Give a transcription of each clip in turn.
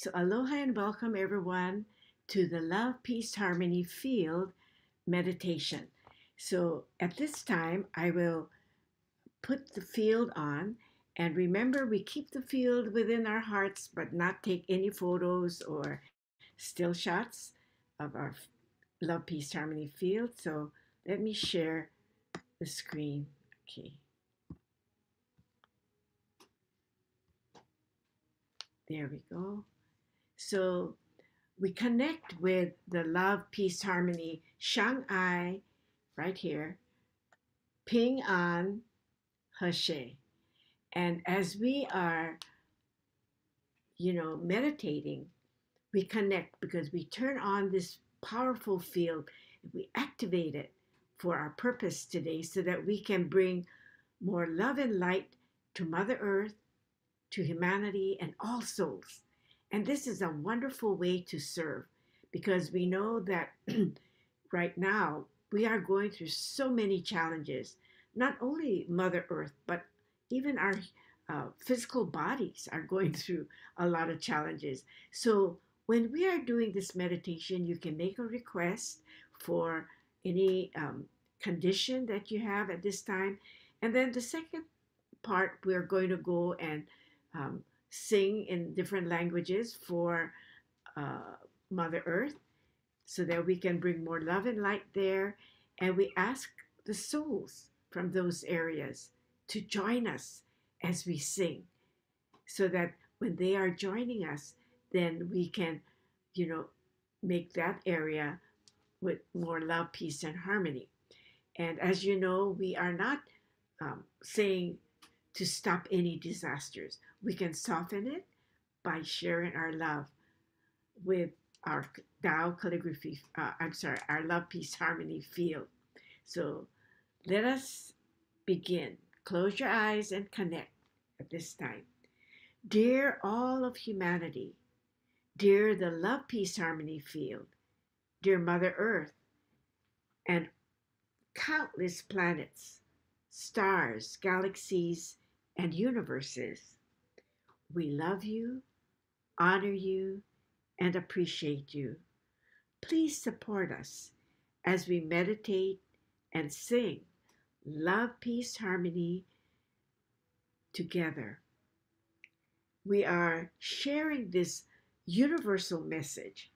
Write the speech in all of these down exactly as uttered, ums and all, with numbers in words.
So aloha and welcome everyone to the Love, Peace, Harmony Field meditation. So at this time, I will put the field on, and remember we keep the field within our hearts, but not take any photos or still shots of our Love, Peace, Harmony Field. So let me share the screen. Okay. There we go. So we connect with the Love, Peace, Harmony, Shang Ai, right here, Ping An, He she. And as we are, you know, meditating, we connect because we turn on this powerful field. We activate it for our purpose today so that we can bring more love and light to Mother Earth, to humanity, and all souls. And this is a wonderful way to serve, because we know that right now we are going through so many challenges, not only Mother Earth, but even our uh, physical bodies are going through a lot of challenges. So when we are doing this meditation, you can make a request for any um, condition that you have at this time. And then the second part, we're going to go and um, sing in different languages for uh, Mother Earth, so that we can bring more love and light there. And we ask the souls from those areas to join us as we sing, so that when they are joining us, then we can, you know, make that area with more love, peace, and harmony. And as you know, we are not um, saying to stop any disasters. We can soften it by sharing our love with our Tao Calligraphy, uh, I'm sorry, our Love, Peace, Harmony field. So let us begin. Close your eyes and connect at this time. Dear all of humanity, dear the Love, Peace, Harmony field, dear Mother Earth, and countless planets, stars, galaxies, and universes, we love you, honor you, and appreciate you. Please support us as we meditate and sing Love, Peace, Harmony together. We are sharing this universal message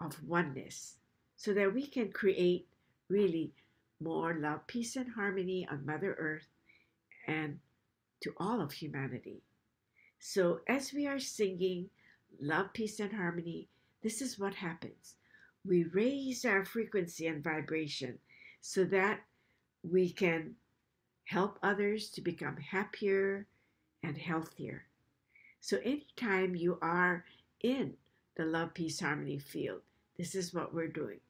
of oneness so that we can create really more love, peace, and harmony on Mother Earth and to all of humanity. So as we are singing Love, Peace, and Harmony, this is what happens. We raise our frequency and vibration so that we can help others to become happier and healthier. So anytime you are in the Love, Peace, Harmony field, this is what we're doing.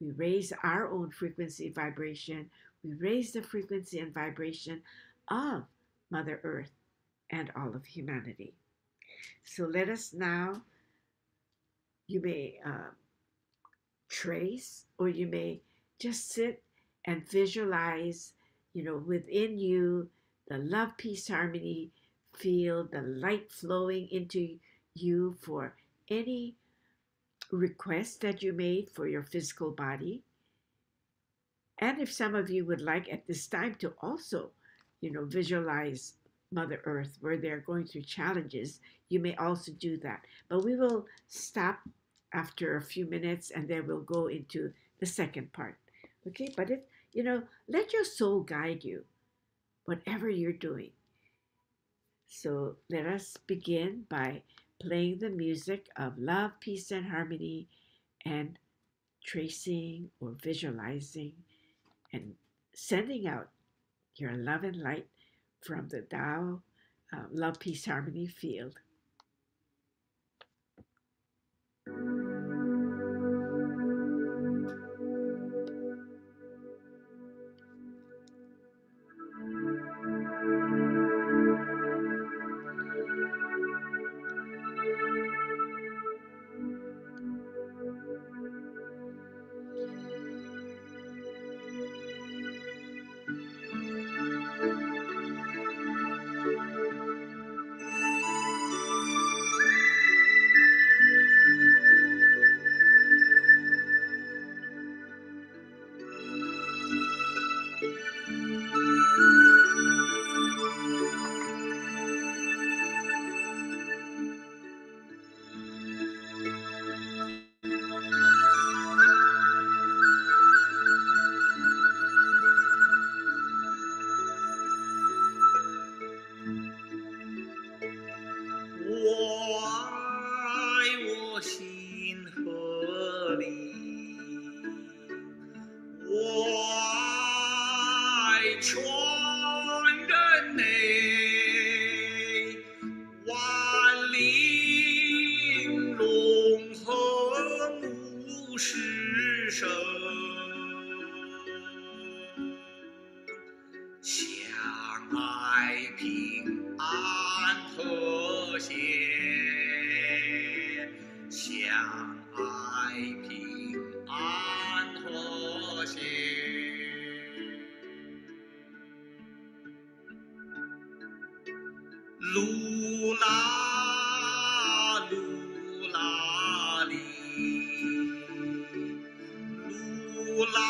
We raise our own frequency vibration. We raise the frequency and vibration of Mother Earth and all of humanity. So let us now, you may uh, trace, or you may just sit and visualize, you know, within you, the Love, Peace, Harmony field, the light flowing into you for any request that you made for your physical body. And if some of you would like at this time to also, you know, visualize Mother Earth where they're going through challenges, you may also do that. But we will stop after a few minutes, and then we'll go into the second part. Okay, but it, you know, let your soul guide you, whatever you're doing. So let us begin by playing the music of Love, Peace, and Harmony, and tracing or visualizing and sending out your love and light from the Tao uh, Love, Peace, Harmony field. 写，相爱平安和谐。噜啦噜啦哩，噜啦。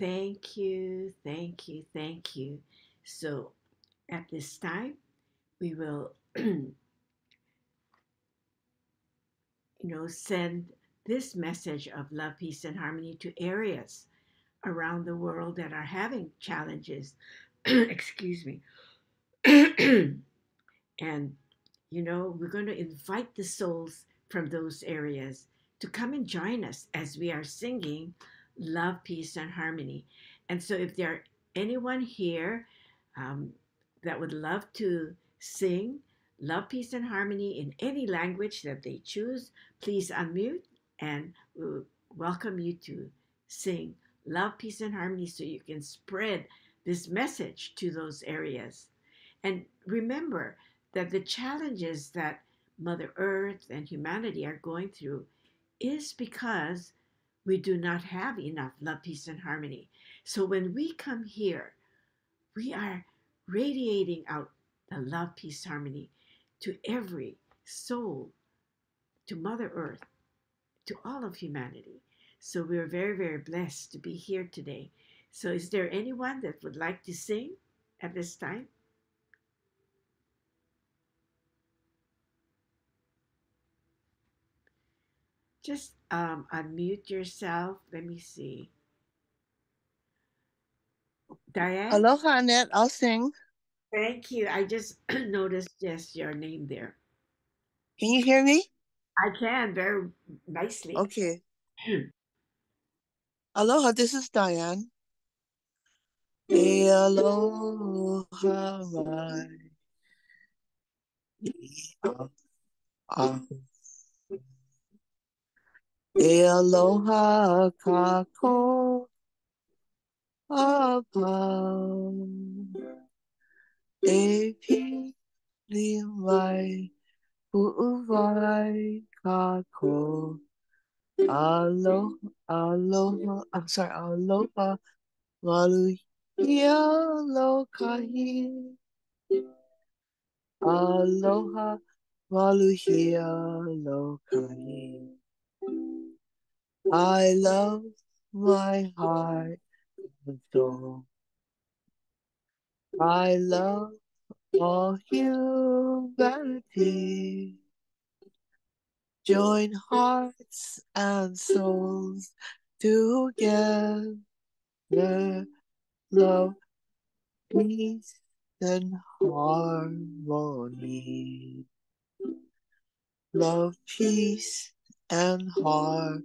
Thank you, thank you, thank you. So at this time, we will, you know, send this message of love, peace, and harmony to areas around the world that are having challenges. Excuse me. And, you know, we're going to invite the souls from those areas to come and join us as we are singing love, peace, and harmony. And so if there are anyone here um, that would love to sing love, peace, and harmony in any language that they choose, please unmute, and we'll welcome you to sing love, peace, and harmony so you can spread this message to those areas. And remember that the challenges that Mother Earth and humanity are going through is because we do not have enough love, peace, and harmony. So when we come here, we are radiating out the love, peace, harmony to every soul, to Mother Earth, to all of humanity. So we are very, very blessed to be here today. So is there anyone that would like to sing at this time? Just um, unmute yourself. Let me see. Diane? Aloha, Annette. I'll sing. Thank you. I just noticed just your name there. Can you hear me? I can, very nicely. Okay. Aloha, this is Diane. E aloha mai. E aloha. E aloha ka ko apau. E pili mai pu'uwai ka ko. Aloha, aloha, I'm sorry, aloha, malu lokahi. Aloha, maluhia lokahi. I love my heart and soul. I love all humanity. Join hearts and souls together. Love, peace, and harmony. Love, peace, and harmony.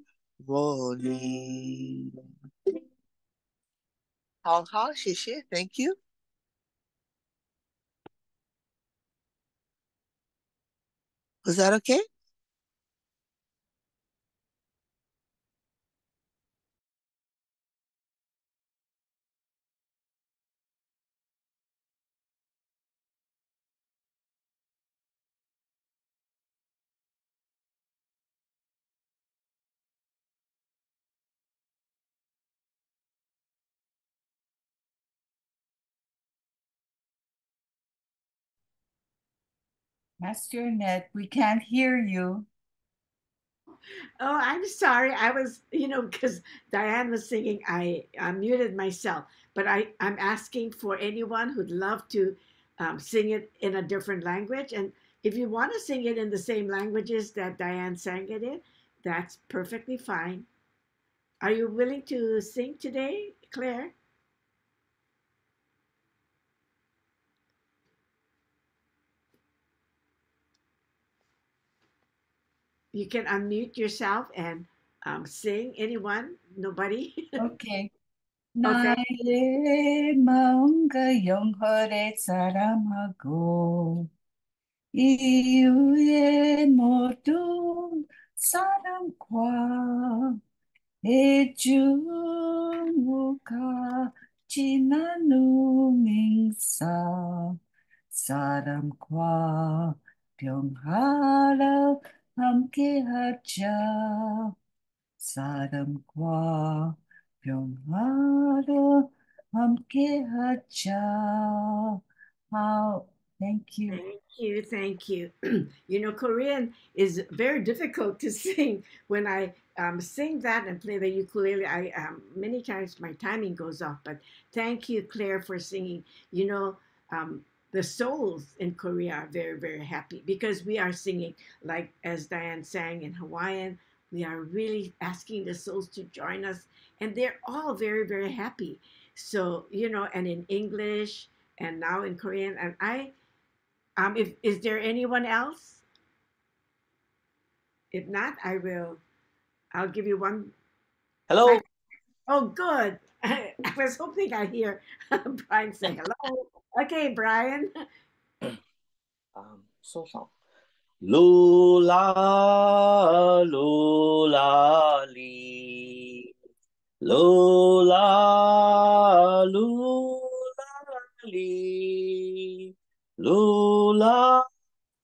Tao Calligraphy, He she. Thank you. Was that okay? Master Annette, we can't hear you. Oh, I'm sorry. I was, you know, because Diane was singing, I, I muted myself. But I, I'm asking for anyone who'd love to um, sing it in a different language. And if you want to sing it in the same languages that Diane sang it in, that's perfectly fine. Are you willing to sing today, Claire? You can unmute yourself and um, sing. Anyone? Nobody? Okay. Naile maunga yonghore saramago. Iue mordu saramqua. Ejumuka chinanu mingsa saramqua pyonghala. Hamke haja sadam kwa pyonghara hamke haja. Wow, thank you. Thank you, thank you. You know, Korean is very difficult to sing. When I um, sing that and play the ukulele, I um, many times my timing goes off. But thank you, Claire, for singing. You know, um, the souls in Korea are very, very happy because we are singing, like as Diane sang in Hawaiian, We are really asking the souls to join us, and they're all very, very happy. So, you know, and in English and now in Korean. And I, um, if, is there anyone else? If not, I will, I'll give you one. Hello. Oh, good. I was hoping I hear Brian say hello. Okay, Brian. Um, so song. Lula, lula, li. Lula, lula, li. Lula,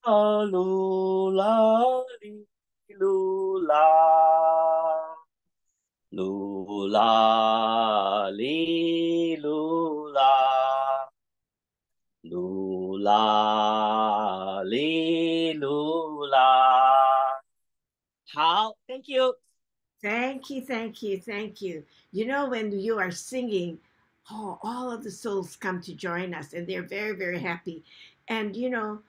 lula, li. Lula, lula, li, lula. Lula, li, lula. How? Thank you. Thank you, thank you, thank you. You know, when you are singing, oh, all of the souls come to join us, and they're very, very happy. And, you know,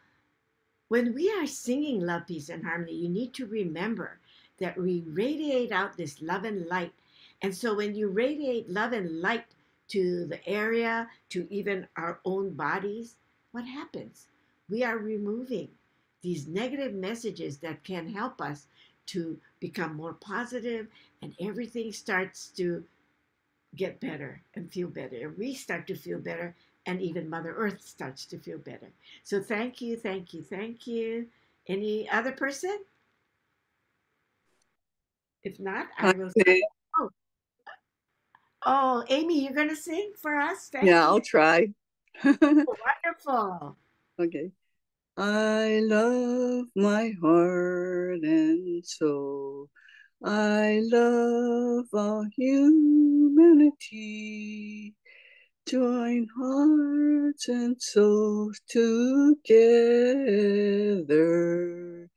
when we are singing love, peace, and harmony, you need to remember that we radiate out this love and light. And so when you radiate love and light to the area, to even our own bodies, what happens? We are removing these negative messages that can help us to become more positive, and everything starts to get better and feel better. And we start to feel better, and even Mother Earth starts to feel better. So thank you, thank you, thank you. Any other person? If not, I will say, oh. Oh, Amy, you're going to sing for us? Thank yeah, you. I'll try. Oh, wonderful. Okay. I love my heart and soul. I love all humanity. Join hearts and souls together.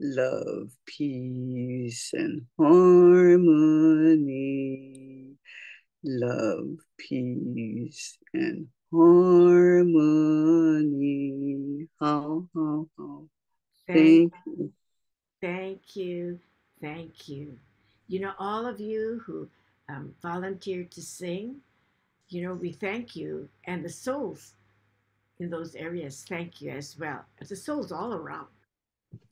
Love, peace, and harmony. Love, peace, and harmony. How, how, how. Thank you. Thank you. Thank you. You know, all of you who um, volunteered to sing, you know, we thank you, and the souls in those areas thank you as well. The souls all around,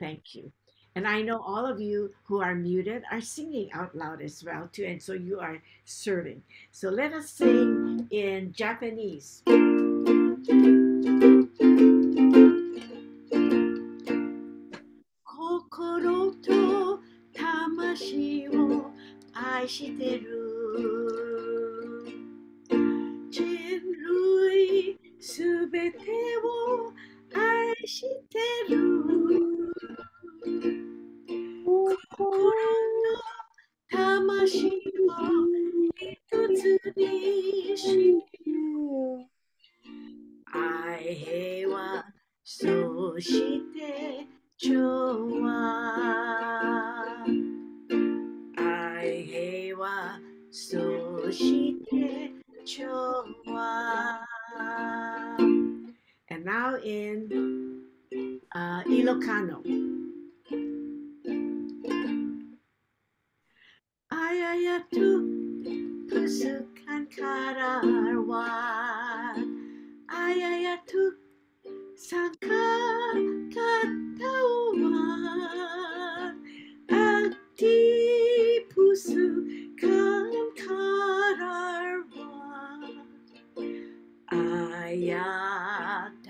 thank you. And I know all of you who are muted are singing out loud as well too, and so you are serving. So let us sing in Japanese. Kokoro to tamashi wo aishiteru. 全類全てを愛してる。心と魂を一つにしよう。愛平和そして調和。 And now in uh, Ilocano. Ayayatu pusukan karawan. Ayayatu sangkakatawan. Akti pusukan karawan. Ayat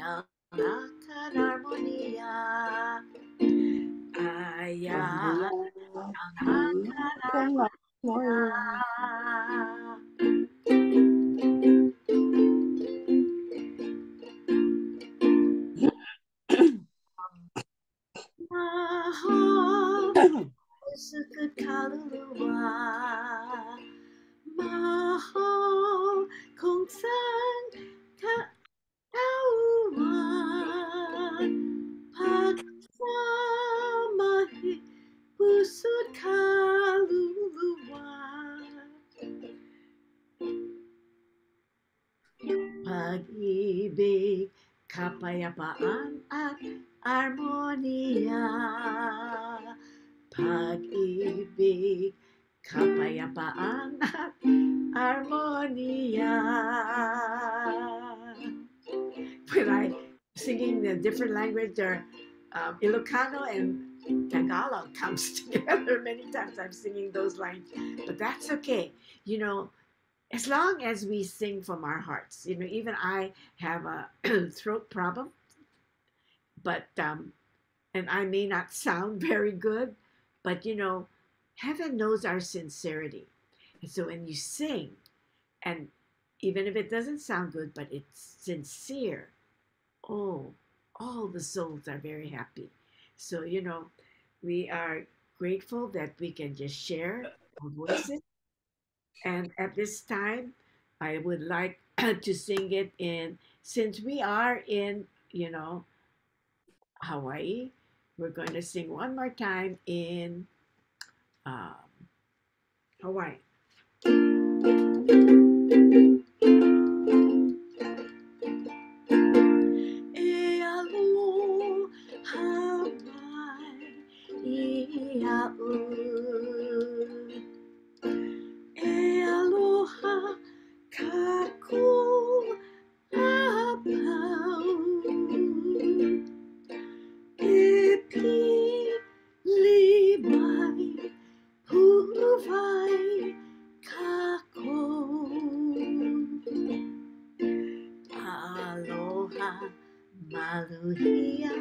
akan harmonia, ayat akan harmonia. Maha pusaka kaluluwa, maha kongsan ka. Pag-ibig, kapayapaan at harmonia. pag-ibig, kapayapaan at harmonia. When I singing the different language, or um, Ilocano and Tagalog comes together. Many times I'm singing those lines, but that's okay. You know, as long as we sing from our hearts. You know, even I have a throat problem, but um, and I may not sound very good, but you know, heaven knows our sincerity. And so when you sing, and even if it doesn't sound good, but it's sincere, oh, all the souls are very happy. So, you know, we are grateful that we can just share our voices. And at this time, I would like to sing it in, since we are in, you know, Hawaii, we're going to sing one more time in um, Hawaii. Maluhia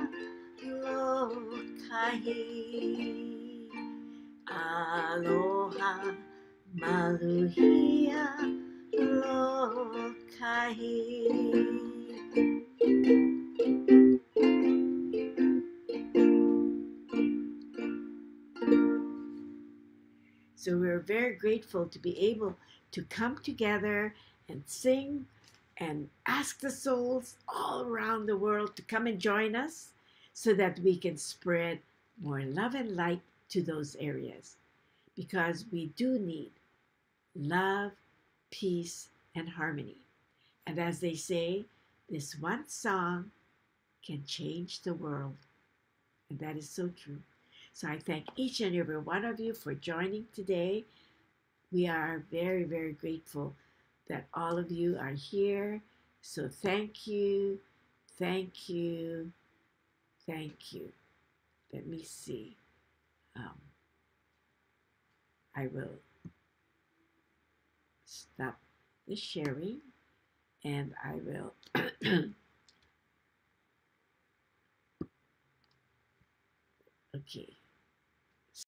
lokahi, aloha, maluhia lokahi. So we're very grateful to be able to come together and sing and ask the souls all around the world to come and join us so that we can spread more love and light to those areas. Because we do need love, peace, and harmony. And as they say, this one song can change the world. And that is so true. So I thank each and every one of you for joining today. We are very, very grateful that all of you are here. So thank you, thank you, thank you. Let me see. Um, I will stop the sharing and I will okay.